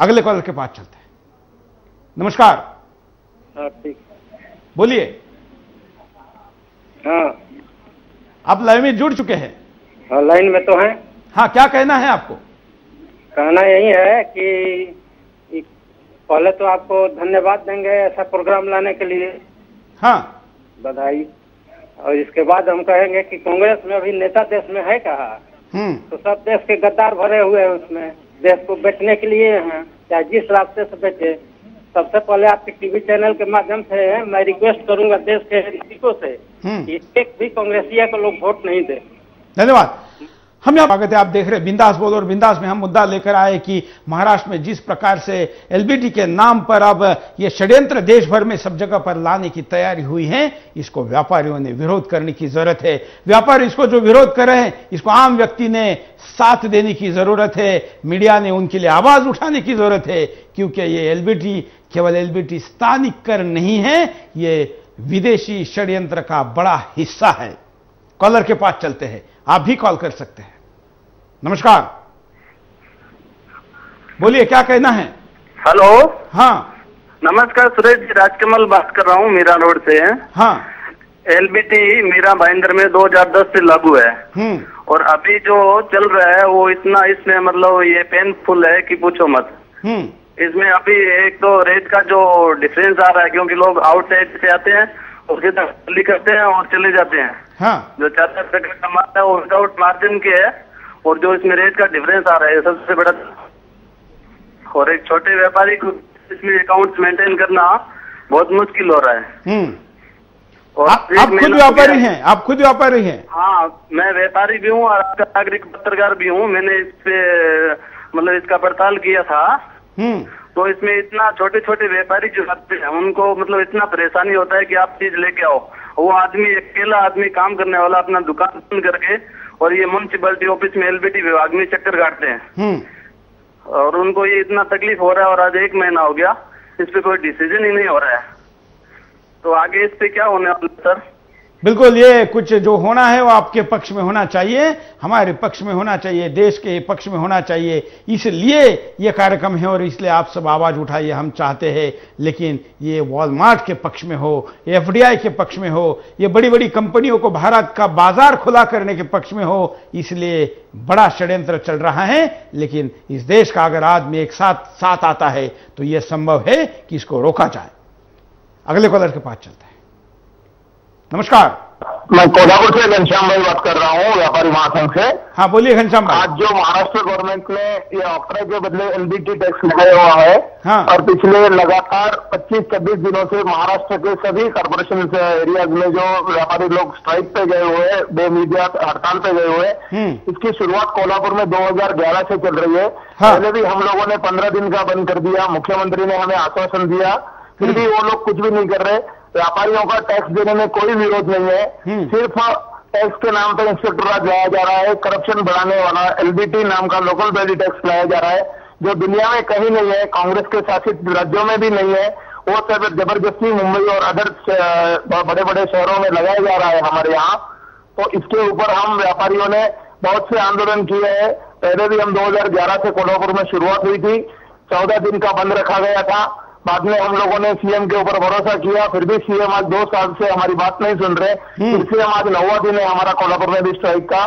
अगले कॉल के पास चलते हैं। नमस्कार, बोलिए। आप लाइव में जुड़ चुके हैं? हाँ, लाइन में तो हैं। हाँ, क्या कहना है आपको? कहना यही है कि पहले तो आपको धन्यवाद देंगे ऐसा प्रोग्राम लाने के लिए। हाँ, बधाई। और इसके बाद हम कहेंगे कि कांग्रेस में अभी नेता देश में है कहा तो सब देश के गद्दार भरे हुए हैं उसमें, देश को बेचने के लिए हैं, चाहे जिस रास्ते से बेचे। सबसे पहले आपके टीवी चैनल के माध्यम से मैं रिक्वेस्ट करूंगा देश के नागरिकों से कि एक भी कांग्रेसिया को लोग वोट नहीं दे। धन्यवाद। हम यहाँ स्वागत है, आप देख रहे हैं बिंदास बोल, और बिंदास में हम मुद्दा लेकर आए कि महाराष्ट्र में जिस प्रकार से एलबीटी के नाम पर अब ये षड्यंत्र देश भर में सब जगह पर लाने की तैयारी हुई है, इसको व्यापारियों ने विरोध करने की जरूरत है। व्यापारी इसको जो विरोध कर रहे हैं, इसको आम व्यक्ति ने साथ देने की जरूरत है, मीडिया ने उनके लिए आवाज उठाने की जरूरत है, क्योंकि ये एलबीटी केवल एलबीटी स्थानिक कर नहीं है, ये विदेशी षड्यंत्र का बड़ा हिस्सा है। कॉलर के पास चलते हैं, आप भी कॉल कर सकते हैं। नमस्कार, बोलिए, क्या कहना है? हेलो। हाँ, नमस्कार, सुरेश जी, राजकमल बात कर रहा हूँ, मीरा रोड से। हाँ, एलबीटी मीरा भाईंदर में 2010 से लागू है, और अभी जो चल रहा है वो इतना इसमें मतलब ये पेनफुल है कि पूछो मत। इसमें अभी एक तो रेट का जो डिफरेंस आ रहा है, क्योंकि लोग आउटसाइड से आते हैं, उसके तस्ली करते हैं और चले जाते हैं। हाँ। जो 4-5 पैकेट कमाता है वो विदाउट मार्जिन के है, और जो इसमें रेट का डिफरेंस आ रहा है सबसे बड़ा। और एक छोटे व्यापारी को इसमें अकाउंट मेंटेन करना बहुत मुश्किल हो रहा है। और आप खुद व्यापारी हैं? आप खुद व्यापारी हैं? हाँ, मैं व्यापारी भी हूँ और आपका नागरिक पत्रकार भी हूँ। मैंने इस पे मतलब इसका पड़ताल किया था, तो इसमें इतना छोटे छोटे व्यापारी जो आते हैं उनको मतलब इतना परेशानी होता है कि आप चीज लेके आओ, वो आदमी अकेला आदमी काम करने वाला अपना दुकान बंद करके और ये म्यूनसिपैलिटी ऑफिस में एलबीटी विभाग में चक्कर काटते हैं, और उनको ये इतना तकलीफ हो रहा है। और आज 1 महीना हो गया, इस पे कोई डिसीजन ही नहीं हो रहा है, तो आगे इस पे क्या होने वाला है सर? बिल्कुल, ये कुछ जो होना है वो आपके पक्ष में होना चाहिए, हमारे पक्ष में होना चाहिए, देश के पक्ष में होना चाहिए, इसलिए ये कार्यक्रम है और इसलिए आप सब आवाज उठाइए, हम चाहते हैं। लेकिन ये वॉलमार्ट के पक्ष में हो, एफडीआई के पक्ष में हो, ये बड़ी बड़ी कंपनियों को भारत का बाजार खुला करने के पक्ष में हो, इसलिए बड़ा षड्यंत्र चल रहा है। लेकिन इस देश का अगर आदमी एक साथ आता है तो ये संभव है कि इसको रोका जाए। अगले कॉलर के पास चलते हैं। नमस्कार, मैं कोल्हापुर से घनश्याम भाई बात कर रहा हूँ, व्यापारी महासंघ से। हाँ, बोलिए घनश्याम भाई। आज जो महाराष्ट्र गवर्नमेंट ने ये ऑक्ट्राई के बदले एलबीटी टैक्स लगाया हुआ है, हाँ, और पिछले लगातार 25-26 दिनों से महाराष्ट्र के सभी कॉर्पोरेशन एरियाज में जो व्यापारी लोग स्ट्राइक पे गए हुए, बेमीडिया हड़ताल पे गए हुए, इसकी शुरुआत कोल्हापुर में 2011 से चल रही है। पहले भी हम लोगों ने 15 दिन का बंद कर दिया, मुख्यमंत्री ने हमें आश्वासन दिया, फिर भी वो लोग कुछ भी नहीं कर रहे। व्यापारियों का टैक्स देने में कोई विरोध नहीं है, सिर्फ टैक्स के नाम पर इंस्पेक्टर राज लाया जा रहा है, करप्शन बढ़ाने वाला एलबीटी नाम का लोकल बॉडी टैक्स लाया जा रहा है, जो दुनिया में कहीं नहीं है, कांग्रेस के शासित राज्यों में भी नहीं है। वो सब जबरदस्ती मुंबई और अदर बड़े बड़े शहरों में लगाया जा रहा है हमारे यहाँ। तो इसके ऊपर हम व्यापारियों ने बहुत से आंदोलन किए हैं। पहले भी हम 2011 से कोल्हापुर में शुरुआत हुई थी, 14 दिन का बंद रखा गया था, बाद में हम लोगों ने सीएम के ऊपर भरोसा किया, फिर भी सीएम आज 2 साल से हमारी बात नहीं सुन रहे। फिर से हम आज 9वां दिन है हमारा कोल्हापुर में भी स्ट्राइक का।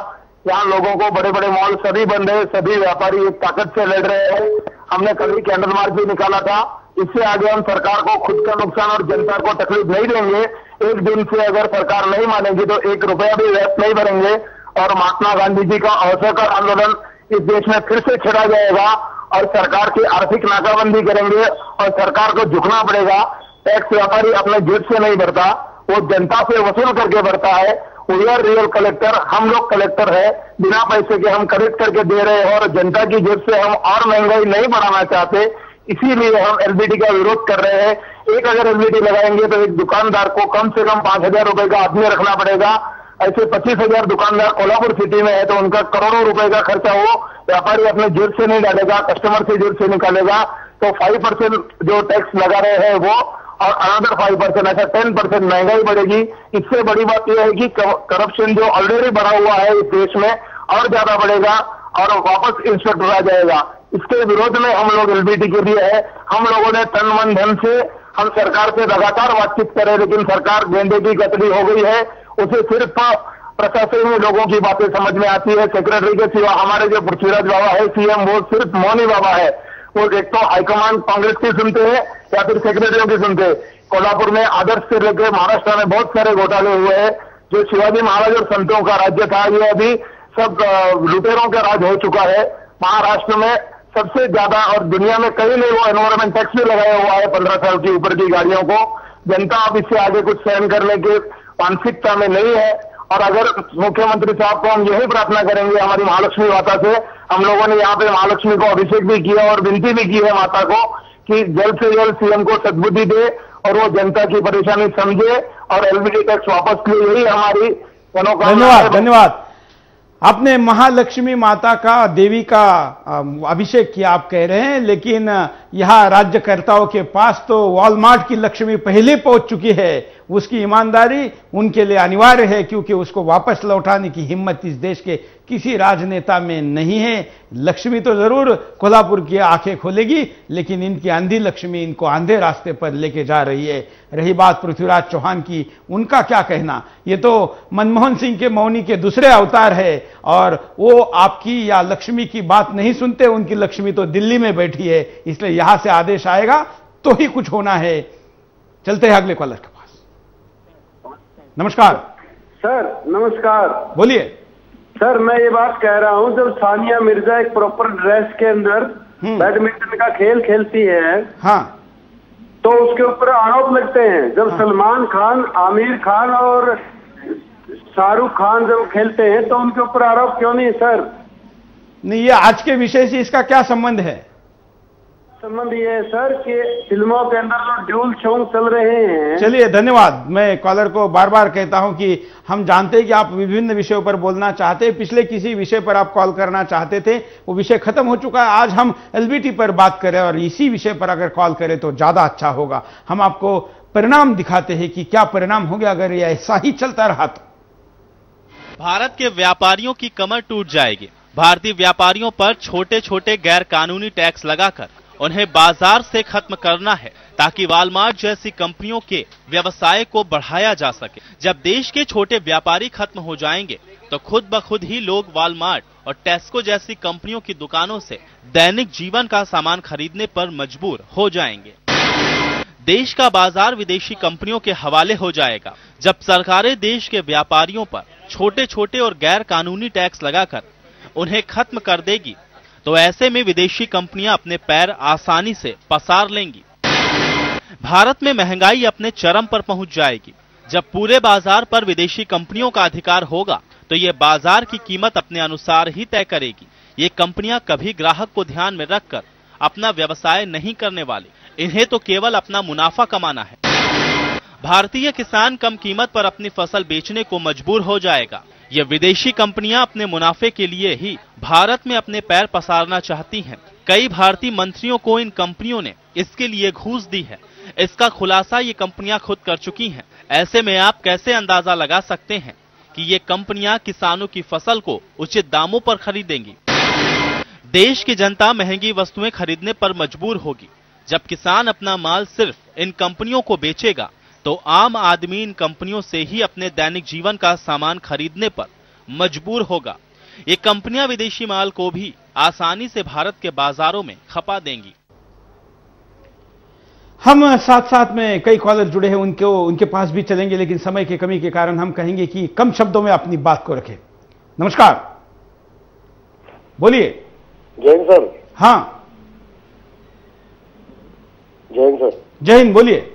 यहाँ लोगों को बड़े बड़े मॉल सभी बंद है, सभी व्यापारी एक ताकत से लड़ रहे हैं। हमने कभी कैंडल मार्च भी निकाला था। इससे आगे हम सरकार को खुद का नुकसान और जनता को तकलीफ नहीं देंगे। एक दिन से अगर सरकार नहीं मानेगी तो 1 रुपया भी व्यर्थ नहीं भरेंगे। और महात्मा गांधी जी का असहकार आंदोलन इस देश में फिर से छेड़ा जाएगा, और सरकार की आर्थिक नाकाबंदी करेंगे, और सरकार को झुकना पड़ेगा। टैक्स व्यापारी अपने जेब से नहीं भरता, वो जनता से वसूल करके भरता है। वी आर रियल कलेक्टर, हम लोग कलेक्टर है, बिना पैसे के हम कलेक्ट करके दे रहे हैं, और जनता की जेब से हम और महंगाई नहीं बढ़ाना चाहते। इसीलिए हम एलबीटी का विरोध कर रहे हैं। एक अगर एलबीटी लगाएंगे तो एक दुकानदार को कम से कम 5,000 रुपए का आदमी रखना पड़ेगा। ऐसे 25,000 दुकानदार कोल्हापुर सिटी में है, तो उनका करोड़ों रुपए का खर्चा हो व्यापारी अपने जेब से नहीं डालेगा, कस्टमर से जेब से निकालेगा। तो 5% जो टैक्स लगा रहे हैं वो, और अनदर 5%, ऐसा 10% महंगाई बढ़ेगी। इससे बड़ी बात यह है कि करप्शन जो ऑलरेडी बढ़ा हुआ है इस देश में और ज्यादा बढ़ेगा, और वापस इंस्पेक्टर आ जाएगा। इसके विरोध में हम लोग एलबीटी के लिए है। हम लोगों ने तन मन धन से हम सरकार से लगातार बातचीत करे, लेकिन सरकार गेंदे की गतली हो गई है। उसे सिर्फ प्रशासन में लोगों की बातें समझ में आती है, सेक्रेटरी के सिवा। हमारे जो पृथ्वीराज बाबा है सीएम, वो सिर्फ मौनी बाबा है। वो देखते हो हाईकमान कांग्रेस की सुनते हैं या फिर सेक्रेटरियों की सुनते हैं। कोल्हापुर में आदर्श से लेकर महाराष्ट्र में बहुत सारे घोटाले हुए हैं। जो शिवाजी महाराज और संतों का राज्य था, ये अभी सब लुटेरों का राज हो चुका है। महाराष्ट्र में सबसे ज्यादा और दुनिया में कहीं नहीं वो एनवायरमेंट टैक्स भी लगाया हुआ है 15 साल के ऊपर की गाड़ियों को। जनता अब इससे आगे कुछ सहन करने की मानसिकता में नहीं है। और अगर मुख्यमंत्री साहब को हम यही प्रार्थना करेंगे हमारी महालक्ष्मी माता से, हम लोगों ने यहाँ पे महालक्ष्मी को अभिषेक भी किया और विनती भी की है माता को कि जल्द से जल्द सीएम को सद्बुद्धि दे और वो जनता की परेशानी समझे और एलबीटी टैक्स वापस ले। यही हमारी मनोकामना। धन्यवाद। आपने महालक्ष्मी माता का, देवी का अभिषेक किया आप कह रहे हैं, लेकिन यहाँ राज्यकर्ताओं के पास तो वॉलमार्ट की लक्ष्मी पहले पहुंच चुकी है। उसकी ईमानदारी उनके लिए अनिवार्य है, क्योंकि उसको वापस लौटाने की हिम्मत इस देश के किसी राजनेता में नहीं है। लक्ष्मी तो जरूर कोल्हापुर की आंखें खोलेगी, लेकिन इनकी आंधी लक्ष्मी इनको आंधे रास्ते पर लेके जा रही है। रही बात पृथ्वीराज चौहान की, उनका क्या कहना? ये तो मनमोहन सिंह के मौनी के दूसरे अवतार है, और वो आपकी या लक्ष्मी की बात नहीं सुनते। उनकी लक्ष्मी तो दिल्ली में बैठी है, इसलिए यहां से आदेश आएगा तो ही कुछ होना है। चलते हैं अगले कॉलर के पास। नमस्कार सर। नमस्कार, बोलिए सर। मैं ये बात कह रहा हूं, जब सानिया मिर्जा एक प्रॉपर ड्रेस के अंदर बैडमिंटन का खेल खेलती है, हाँ, तो उसके ऊपर आरोप लगते हैं। जब सलमान खान, आमिर खान और शाहरुख खान जब खेलते हैं तो उनके ऊपर आरोप क्यों नहीं सर? नहीं, ये आज के विषय से इसका क्या संबंध है? संबंध ये है सर कि फिल्मों के अंदर जो ड्यूल सॉन्ग चल रहे हैं। चलिए, धन्यवाद। मैं कॉलर को बार बार कहता हूं कि हम जानते हैं कि आप विभिन्न विषयों पर बोलना चाहते हैं। पिछले किसी विषय पर आप कॉल करना चाहते थे, वो विषय खत्म हो चुका है। आज हम एलबीटी पर बात करें, और इसी विषय पर अगर कॉल करें तो ज्यादा अच्छा होगा। हम आपको परिणाम दिखाते हैं कि क्या परिणाम हो गया अगर ऐसा ही चलता रहा तो। भारत के व्यापारियों की कमर टूट जाएगी। भारतीय व्यापारियों पर छोटे छोटे गैर कानूनी टैक्स लगाकर उन्हें बाजार से खत्म करना है, ताकि वॉलमार्ट जैसी कंपनियों के व्यवसाय को बढ़ाया जा सके। जब देश के छोटे व्यापारी खत्म हो जाएंगे तो खुद ब खुद ही लोग वॉलमार्ट और टेस्को जैसी कंपनियों की दुकानों से दैनिक जीवन का सामान खरीदने पर मजबूर हो जाएंगे। देश का बाजार विदेशी कंपनियों के हवाले हो जाएगा। जब सरकारें देश के व्यापारियों पर छोटे छोटे और गैर कानूनी टैक्स लगाकर उन्हें खत्म कर देगी तो ऐसे में विदेशी कंपनियां अपने पैर आसानी से पसार लेंगी। भारत में महंगाई अपने चरम पर पहुंच जाएगी। जब पूरे बाजार पर विदेशी कंपनियों का अधिकार होगा तो ये बाजार की कीमत अपने अनुसार ही तय करेगी। ये कंपनियां कभी ग्राहक को ध्यान में रखकर अपना व्यवसाय नहीं करने वाली। इन्हें तो केवल अपना मुनाफा कमाना है। भारतीय किसान कम कीमत पर अपनी फसल बेचने को मजबूर हो जाएगा। ये विदेशी कंपनियां अपने मुनाफे के लिए ही भारत में अपने पैर पसारना चाहती हैं। कई भारतीय मंत्रियों को इन कंपनियों ने इसके लिए घूस दी है। इसका खुलासा ये कंपनियां खुद कर चुकी हैं। ऐसे में आप कैसे अंदाजा लगा सकते हैं कि ये कंपनियां किसानों की फसल को उचित दामों पर खरीदेंगी। देश की जनता महंगी वस्तुएं खरीदने पर मजबूर होगी। जब किसान अपना माल सिर्फ इन कंपनियों को बेचेगा तो आम आदमी इन कंपनियों से ही अपने दैनिक जीवन का सामान खरीदने पर मजबूर होगा। ये कंपनियां विदेशी माल को भी आसानी से भारत के बाजारों में खपा देंगी। हम साथ साथ में कई कॉलर जुड़े हैं, उनके पास भी चलेंगे, लेकिन समय की कमी के कारण हम कहेंगे कि कम शब्दों में अपनी बात को रखें। नमस्कार, बोलिए। जैन सर। हाँ जैन सर। जैन, बोलिए।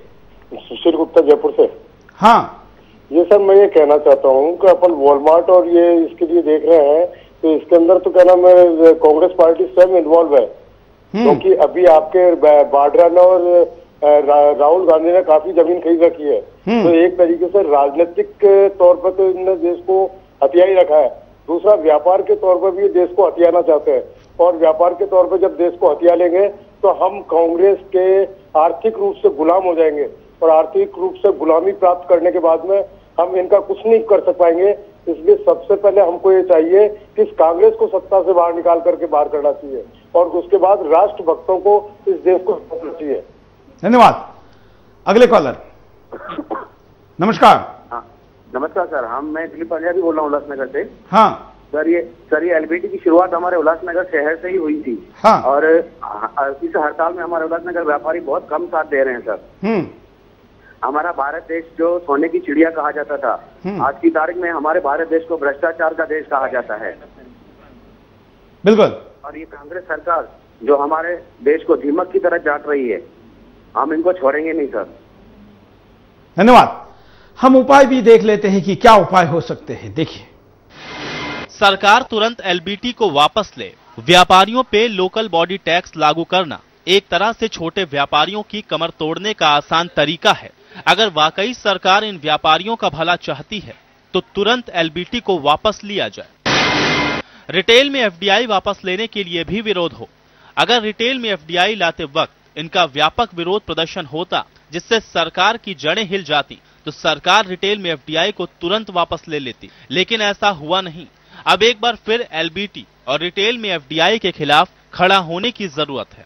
सुशील गुप्ता, जयपुर से। हाँ ये सर, मैं ये कहना चाहता हूँ कि अपन वॉलमार्ट और ये इसके लिए देख रहे हैं तो इसके अंदर तो क्या नाम है, कांग्रेस पार्टी स्वयं इन्वॉल्व है, क्योंकि अभी आपके बाड्रा ने और राहुल गांधी ने काफी जमीन खरीद रखी है। तो एक तरीके से राजनीतिक तौर पर तो इन्होंने देश को हथिया ही रखा है। दूसरा, व्यापार के तौर पर भी देश को हथियाना चाहते हैं, और व्यापार के तौर पर जब देश को हथिया लेंगे तो हम कांग्रेस के आर्थिक रूप से गुलाम हो जाएंगे, और आर्थिक रूप से गुलामी प्राप्त करने के बाद में हम इनका कुछ नहीं कर सक पाएंगे। इसलिए सबसे पहले हमको ये चाहिए कि कांग्रेस को सत्ता से बाहर निकाल करके बाहर करना चाहिए, और उसके बाद राष्ट्र भक्तों को इस देश को चाहिए। धन्यवाद। अगले कॉलर। नमस्कार। हाँ, नमस्कार सर। हम मैं दिलीप पंजाबी बोल रहा हूँ उल्लासनगर से। हाँ सर ये एलबीटी की शुरुआत हमारे उल्लासनगर शहर से ही हुई थी। हाँ। और इस हड़ताल में हमारे उल्लासनगर व्यापारी बहुत कम साथ दे रहे हैं सर। हमारा भारत देश जो सोने की चिड़िया कहा जाता था, आज की तारीख में हमारे भारत देश को भ्रष्टाचार का देश कहा जाता है। बिल्कुल। और ये कांग्रेस सरकार जो हमारे देश को दीमक की तरह चाट रही है, हम इनको छोड़ेंगे नहीं सर। धन्यवाद। हम उपाय भी देख लेते हैं कि क्या उपाय हो सकते हैं। देखिए, सरकार तुरंत एलबीटी को वापस ले, व्यापारियों पे लोकल बॉडी टैक्स लागू करना एक तरह से छोटे व्यापारियों की कमर तोड़ने का आसान तरीका है। अगर वाकई सरकार इन व्यापारियों का भला चाहती है तो तुरंत एलबीटी को वापस लिया जाए। रिटेल में एफडीआई वापस लेने के लिए भी विरोध हो। अगर रिटेल में एफडीआई लाते वक्त इनका व्यापक विरोध प्रदर्शन होता जिससे सरकार की जड़ें हिल जाती तो सरकार रिटेल में एफडीआई को तुरंत वापस ले लेती, लेकिन ऐसा हुआ नहीं। अब एक बार फिर एलबीटी और रिटेल में एफडीआई के खिलाफ खड़ा होने की जरूरत है।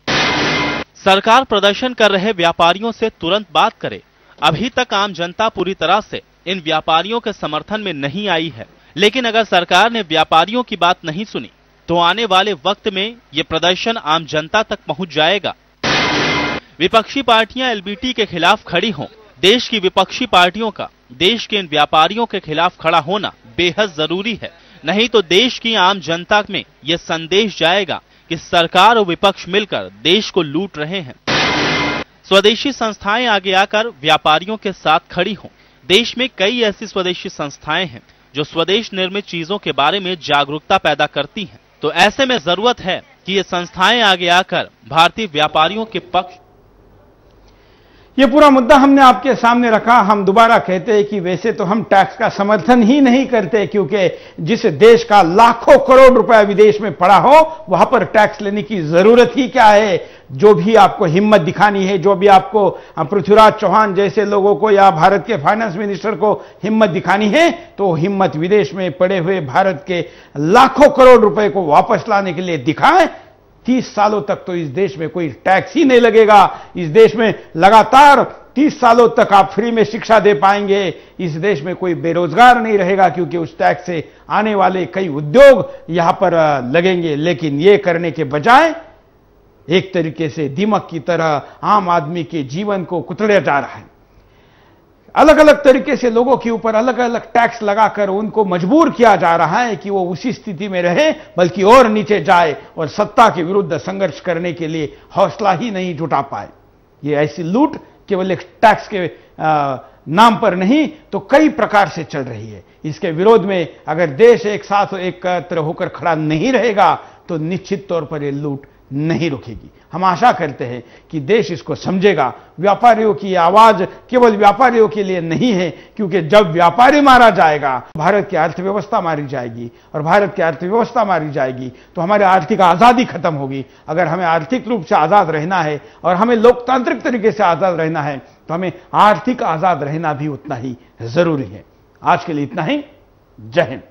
सरकार प्रदर्शन कर रहे व्यापारियों से तुरंत बात करे। अभी तक आम जनता पूरी तरह से इन व्यापारियों के समर्थन में नहीं आई है, लेकिन अगर सरकार ने व्यापारियों की बात नहीं सुनी तो आने वाले वक्त में ये प्रदर्शन आम जनता तक पहुंच जाएगा। विपक्षी पार्टियां एलबीटी के खिलाफ खड़ी हों। देश की विपक्षी पार्टियों का देश के इन व्यापारियों के खिलाफ खड़ा होना बेहद जरूरी है, नहीं तो देश की आम जनता में ये संदेश जाएगा कि सरकार और विपक्ष मिलकर देश को लूट रहे हैं। स्वदेशी संस्थाएं आगे आकर व्यापारियों के साथ खड़ी हों। देश में कई ऐसी स्वदेशी संस्थाएं हैं जो स्वदेश निर्मित चीजों के बारे में जागरूकता पैदा करती हैं। तो ऐसे में जरूरत है कि ये संस्थाएं आगे आकर भारतीय व्यापारियों के पक्ष। ये पूरा मुद्दा हमने आपके सामने रखा। हम दोबारा कहते हैं कि वैसे तो हम टैक्स का समर्थन ही नहीं करते, क्योंकि जिस देश का लाखों करोड़ रुपया विदेश में पड़ा हो वहां पर टैक्स लेने की जरूरत ही क्या है। जो भी आपको हिम्मत दिखानी है, जो भी आपको पृथ्वीराज चौहान जैसे लोगों को या भारत के फाइनेंस मिनिस्टर को हिम्मत दिखानी है, तो हिम्मत विदेश में पड़े हुए भारत के लाखों करोड़ रुपए को वापस लाने के लिए दिखाएं। 30 सालों तक तो इस देश में कोई टैक्स ही नहीं लगेगा। इस देश में लगातार 30 सालों तक आप फ्री में शिक्षा दे पाएंगे। इस देश में कोई बेरोजगार नहीं रहेगा, क्योंकि उस टैक्स से आने वाले कई उद्योग यहां पर लगेंगे। लेकिन यह करने के बजाय एक तरीके से दीमक की तरह आम आदमी के जीवन को कुतरा जा रहा है। अलग अलग तरीके से लोगों के ऊपर अलग अलग टैक्स लगाकर उनको मजबूर किया जा रहा है कि वो उसी स्थिति में रहे, बल्कि और नीचे जाए और सत्ता के विरुद्ध संघर्ष करने के लिए हौसला ही नहीं जुटा पाए। ये ऐसी लूट केवल एक टैक्स के नाम पर नहीं तो कई प्रकार से चल रही है। इसके विरोध में अगर देश एक साथ एकत्र होकर खड़ा नहीं रहेगा तो निश्चित तौर पर यह लूट नहीं रुकेगी। हम आशा करते हैं कि देश इसको समझेगा। व्यापारियों की आवाज केवल व्यापारियों के लिए नहीं है, क्योंकि जब व्यापारी मारा जाएगा भारत की अर्थव्यवस्था मारी जाएगी, और भारत की अर्थव्यवस्था मारी जाएगी तो हमारी आर्थिक आजादी खत्म होगी। अगर हमें आर्थिक रूप से आजाद रहना है और हमें लोकतांत्रिक तरीके से आजाद रहना है तो हमें आर्थिक आजाद रहना भी उतना ही जरूरी है। आज के लिए इतना ही। जय हिंद।